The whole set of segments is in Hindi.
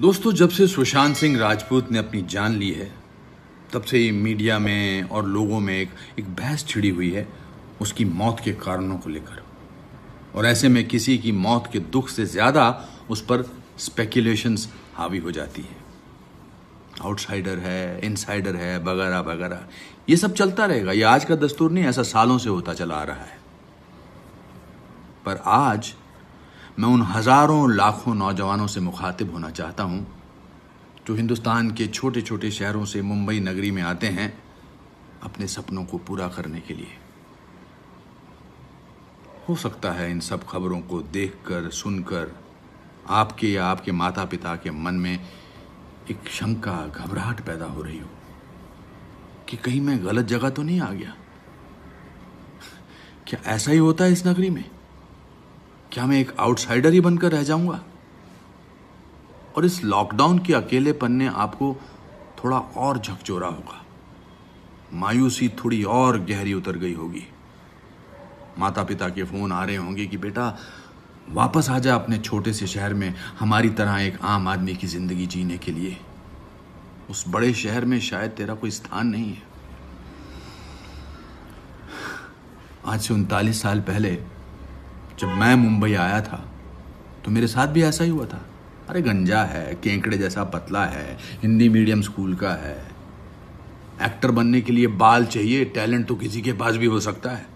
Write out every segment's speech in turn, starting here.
दोस्तों, जब से सुशांत सिंह राजपूत ने अपनी जान ली है तब से ही मीडिया में और लोगों में एक बहस छिड़ी हुई है उसकी मौत के कारणों को लेकर। और ऐसे में किसी की मौत के दुख से ज़्यादा उस पर स्पेकुलेशंस हावी हो जाती है। आउटसाइडर है, इनसाइडर है, वगैरह वगैरह, ये सब चलता रहेगा। ये आज का दस्तूर नहीं, ऐसा सालों से होता चला आ रहा है। पर आज मैं उन हज़ारों लाखों नौजवानों से मुखातिब होना चाहता हूँ जो हिंदुस्तान के छोटे छोटे शहरों से मुंबई नगरी में आते हैं अपने सपनों को पूरा करने के लिए। हो सकता है इन सब खबरों को देखकर, सुनकर आपके या आपके माता पिता के मन में एक शंका, घबराहट पैदा हो रही हो कि कहीं मैं गलत जगह तो नहीं आ गया। क्या ऐसा ही होता है इस नगरी में? क्या मैं एक आउटसाइडर ही बनकर रह जाऊंगा? और इस लॉकडाउन के अकेलेपन ने आपको थोड़ा और झकझोरा होगा, मायूसी थोड़ी और गहरी उतर गई होगी। माता पिता के फोन आ रहे होंगे कि बेटा वापस आ जा अपने छोटे से शहर में, हमारी तरह एक आम आदमी की जिंदगी जीने के लिए। उस बड़े शहर में शायद तेरा कोई स्थान नहीं है। आज से 39 साल पहले जब मैं मुंबई आया था तो मेरे साथ भी ऐसा ही हुआ था। अरे गंजा है, केंकड़े जैसा पतला है, हिंदी मीडियम स्कूल का है, एक्टर बनने के लिए बाल चाहिए, टैलेंट तो किसी के पास भी हो सकता है।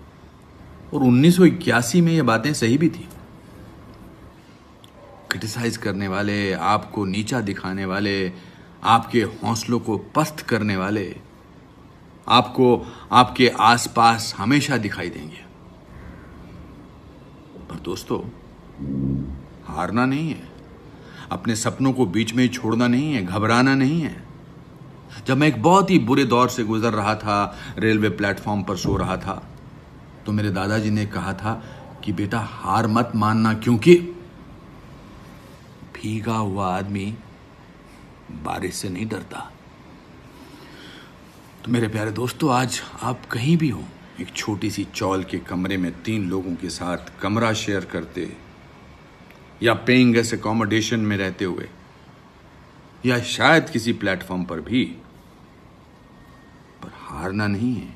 और 1981 में ये बातें सही भी थी। क्रिटिसाइज करने वाले, आपको नीचा दिखाने वाले, आपके हौसलों को पस्त करने वाले आपको आपके आसपास हमेशा दिखाई देंगे। पर दोस्तों, हारना नहीं है, अपने सपनों को बीच में ही छोड़ना नहीं है, घबराना नहीं है। जब मैं एक बहुत ही बुरे दौर से गुजर रहा था, रेलवे प्लेटफॉर्म पर सो रहा था, तो मेरे दादाजी ने कहा था कि बेटा हार मत मानना, क्योंकि भीगा हुआ आदमी बारिश से नहीं डरता। तो मेरे प्यारे दोस्तों, आज आप कहीं भी हो, एक छोटी सी चौल के कमरे में 3 लोगों के साथ कमरा शेयर करते, या पेइंग एज अकोमोडेशन में रहते हुए, या शायद किसी प्लेटफॉर्म पर भी। पर हारना नहीं है,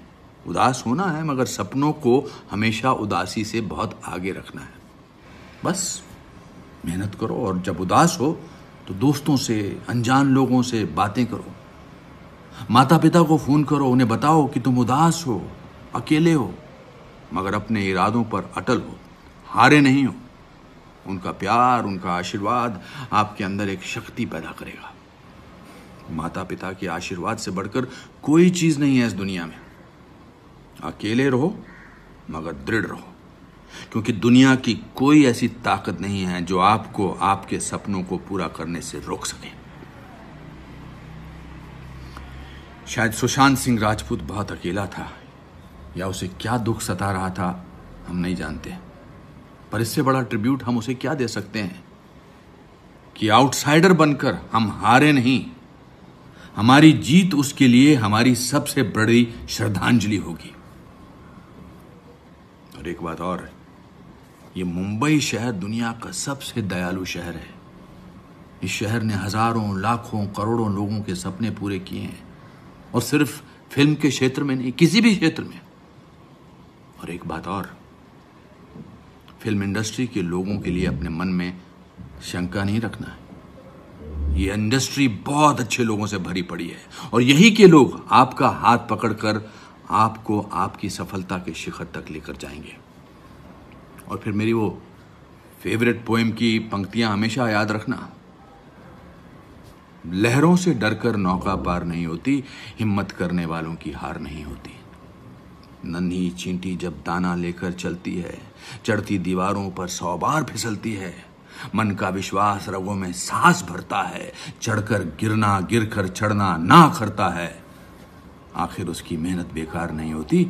उदास होना है, मगर सपनों को हमेशा उदासी से बहुत आगे रखना है। बस मेहनत करो, और जब उदास हो तो दोस्तों से, अनजान लोगों से बातें करो। माता पिता को फ़ोन करो, उन्हें बताओ कि तुम उदास हो, अकेले हो, मगर अपने इरादों पर अटल हो, हारे नहीं हो। उनका प्यार, उनका आशीर्वाद आपके अंदर एक शक्ति पैदा करेगा। माता पिता के आशीर्वाद से बढ़कर कोई चीज़ नहीं है इस दुनिया में। अकेले रहो मगर दृढ़ रहो, क्योंकि दुनिया की कोई ऐसी ताकत नहीं है जो आपको आपके सपनों को पूरा करने से रोक सके। शायद सुशांत सिंह राजपूत बहुत अकेला था, या उसे क्या दुख सता रहा था हम नहीं जानते, पर इससे बड़ा ट्रिब्यूट हम उसे क्या दे सकते हैं कि आउटसाइडर बनकर हम हारे नहीं। हमारी जीत उसके लिए हमारी सबसे बड़ी श्रद्धांजलि होगी। और एक बात और, ये मुंबई शहर दुनिया का सबसे दयालु शहर है। इस शहर ने हजारों, लाखों, करोड़ों लोगों के सपने पूरे किए हैं, और सिर्फ फिल्म के क्षेत्र में नहीं, किसी भी क्षेत्र में। और एक बात और, फिल्म इंडस्ट्री के लोगों के लिए अपने मन में शंका नहीं रखना है। ये इंडस्ट्री बहुत अच्छे लोगों से भरी पड़ी है, और यही के लोग आपका हाथ पकड़कर आपको आपकी सफलता के शिखर तक लेकर जाएंगे। और फिर मेरी वो फेवरेट पोएम की पंक्तियां हमेशा याद रखना। लहरों से डरकर नौका पार नहीं होती, हिम्मत करने वालों की हार नहीं होती। नन्ही चींटी जब दाना लेकर चलती है, चढ़ती दीवारों पर 100 बार फिसलती है। मन का विश्वास रगों में सांस भरता है, चढ़कर गिरना, गिरकर चढ़ना ना करता है। आखिर उसकी मेहनत बेकार नहीं होती,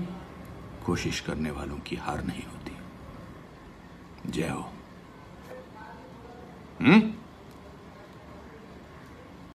कोशिश करने वालों की हार नहीं होती। जय हो।